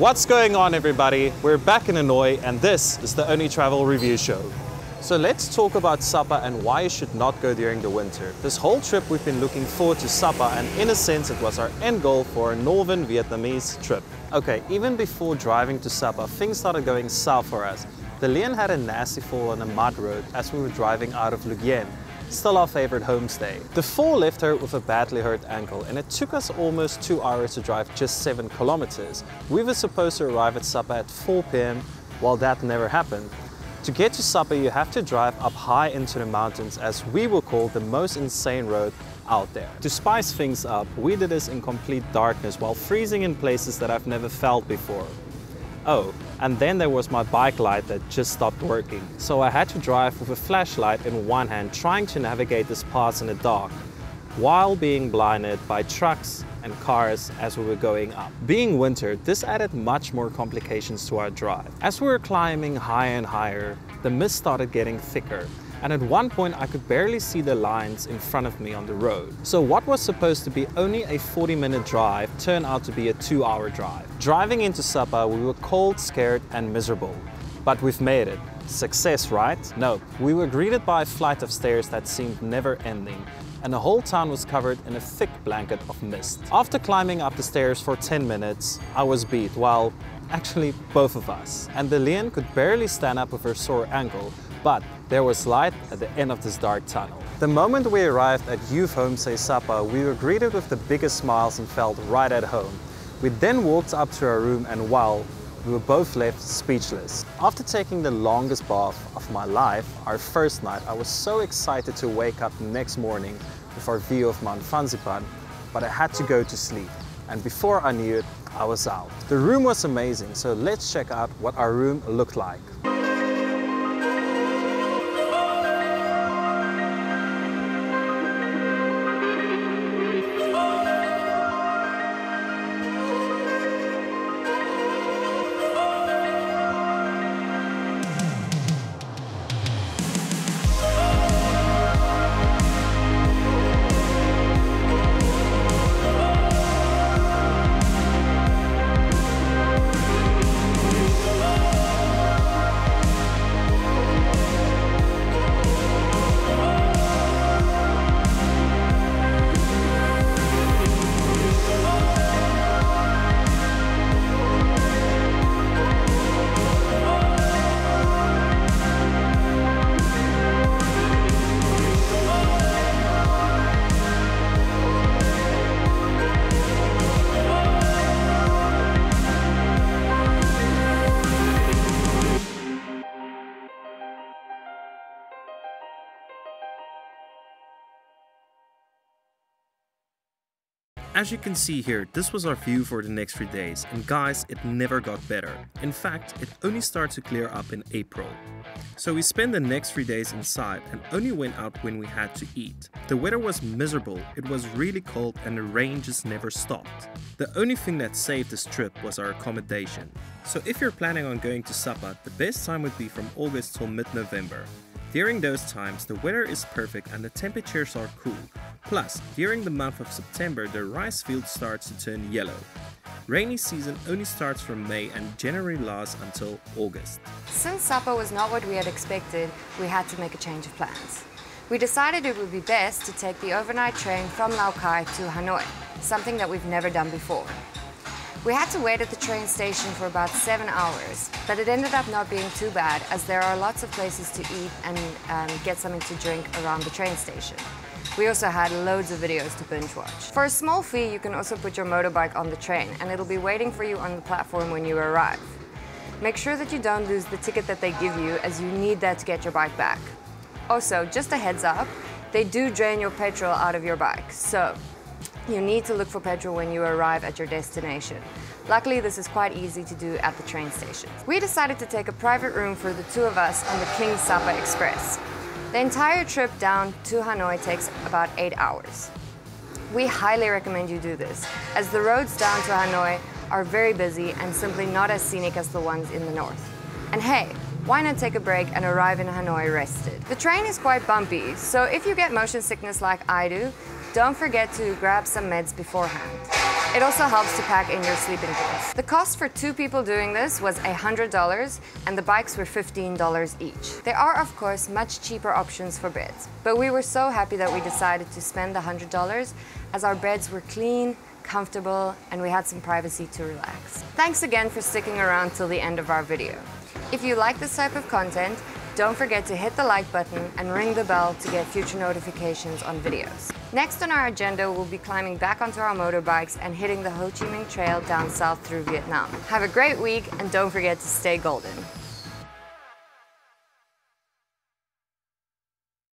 What's going on, everybody? We're back in Hanoi and this is the Only Travel Review Show. So let's talk about Sapa and why you should not go during the winter. This whole trip we've been looking forward to Sapa, and in a sense it was our end goal for a northern Vietnamese trip. Okay, even before driving to Sapa, things started going south for us. The Lien had a nasty fall on a mud road as we were driving out of Lugien, still our favorite homestay. The fall left her with a badly hurt ankle, and it took us almost 2 hours to drive just 7 kilometers. We were supposed to arrive at Sapa at 4 p.m, while that never happened. To get to Sapa, you have to drive up high into the mountains, as we will call the most insane road out there. To spice things up, we did this in complete darkness while freezing in places that I've never felt before. Oh, and then there was my bike light that just stopped working, so I had to drive with a flashlight in one hand, trying to navigate this pass in the dark, while being blinded by trucks and cars as we were going up. Being winter, this added much more complications to our drive. As we were climbing higher and higher, the mist started getting thicker, and at one point I could barely see the lines in front of me on the road. So what was supposed to be only a 40-minute drive turned out to be a 2-hour drive. Driving into Sapa, we were cold, scared and miserable, but we've made it. Success, right? No, we were greeted by a flight of stairs that seemed never ending, and the whole town was covered in a thick blanket of mist. After climbing up the stairs for 10 minutes, I was beat, well, actually both of us. And Lien could barely stand up with her sore ankle, but there was light at the end of this dark tunnel. The moment we arrived at Youth Homestay Sapa, we were greeted with the biggest smiles and felt right at home. We then walked up to our room and wow, we were both left speechless. After taking the longest bath of my life, our first night, I was so excited to wake up the next morning with our view of Mount Fansipan, but I had to go to sleep. And before I knew it, I was out. The room was amazing, so let's check out what our room looked like. As you can see here, this was our view for the next 3 days, and guys, it never got better. In fact, it only started to clear up in April. So we spent the next 3 days inside and only went out when we had to eat. The weather was miserable, it was really cold and the rain just never stopped. The only thing that saved this trip was our accommodation. So if you're planning on going to Sapa, the best time would be from August till mid-November. During those times, the weather is perfect and the temperatures are cool. Plus, during the month of September, the rice field starts to turn yellow. Rainy season only starts from May and generally lasts until August. Since Sapa was not what we had expected, we had to make a change of plans. We decided it would be best to take the overnight train from Lao Cai to Hanoi, something that we've never done before. We had to wait at the train station for about 7 hours, but it ended up not being too bad, as there are lots of places to eat and get something to drink around the train station. We also had loads of videos to binge watch. For a small fee, you can also put your motorbike on the train, and it'll be waiting for you on the platform when you arrive. Make sure that you don't lose the ticket that they give you, as you need that to get your bike back. Also, just a heads up, they do drain your petrol out of your bike, so you need to look for petrol when you arrive at your destination. Luckily, this is quite easy to do at the train station. We decided to take a private room for the two of us on the King Sapa Express. The entire trip down to Hanoi takes about 8 hours. We highly recommend you do this, as the roads down to Hanoi are very busy and simply not as scenic as the ones in the north. And hey, why not take a break and arrive in Hanoi rested? The train is quite bumpy, so if you get motion sickness like I do, don't forget to grab some meds beforehand. It also helps to pack in your sleeping bags. The cost for two people doing this was $100 and the bikes were $15 each. There are, of course, much cheaper options for beds, but we were so happy that we decided to spend the $100 as our beds were clean, comfortable, and we had some privacy to relax. Thanks again for sticking around till the end of our video. If you like this type of content, don't forget to hit the like button and ring the bell to get future notifications on videos. Next on our agenda, we'll be climbing back onto our motorbikes and hitting the Ho Chi Minh Trail down south through Vietnam. Have a great week and don't forget to stay golden.